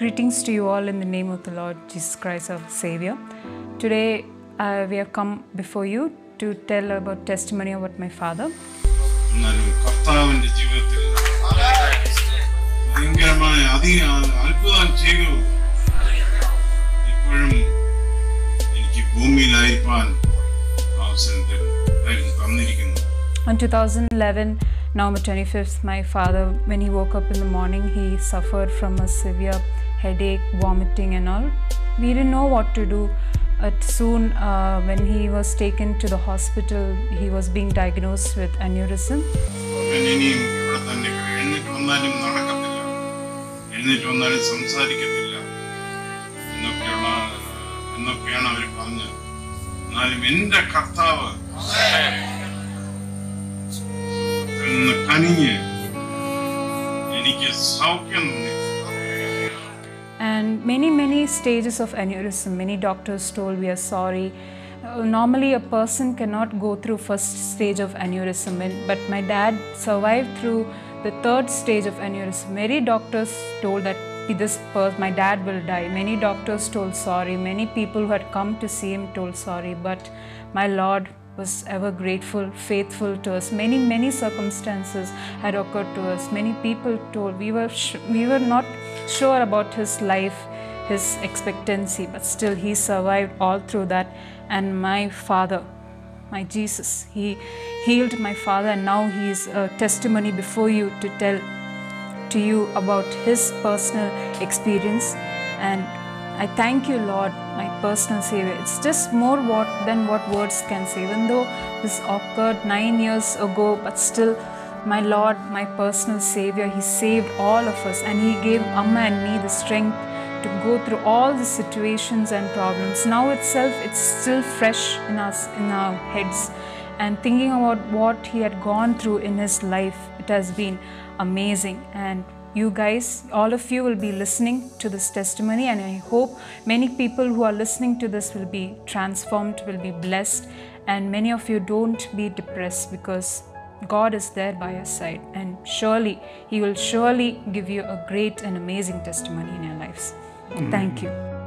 Greetings to you all in the name of the Lord Jesus Christ, our Savior. Today we have come before you to tell about testimony about my father. On 2011, November 25th, my father, when he woke up in the morning, he suffered from a severe headache, vomiting and all. We didn't know what to do. Soon when he was taken to the hospital, he was being diagnosed with aneurysm. And many stages of aneurysm. Many doctors told we are sorry. Normally a person cannot go through first stage of aneurysm, but my dad survived through the third stage of aneurysm. Many doctors told that my dad will die. Many doctors told sorry. Many people who had come to see him told sorry, but my Lord was ever grateful, faithful to us. Many circumstances had occurred to us. Many people told we were not sure about his life, his expectancy, but still he survived all through that. And my father, my Jesus, he healed my father, and now he is a testimony before you to tell to you about his personal experience. And I thank you, Lord, my personal Savior. It's just more than what words can say. Even though this occurred 9 years ago, but still, my Lord, my personal Savior, he saved all of us, and he gave Amma and me the strength to go through all the situations and problems. Now itself, it's still fresh in us, in our heads, and thinking about what he had gone through in his life, it has been amazing. And you guys, all of you will be listening to this testimony, and I hope many people who are listening to this will be transformed, will be blessed, and many of you don't be depressed, because God is there by your side, and surely He will give you a great and amazing testimony in your lives. Thank you.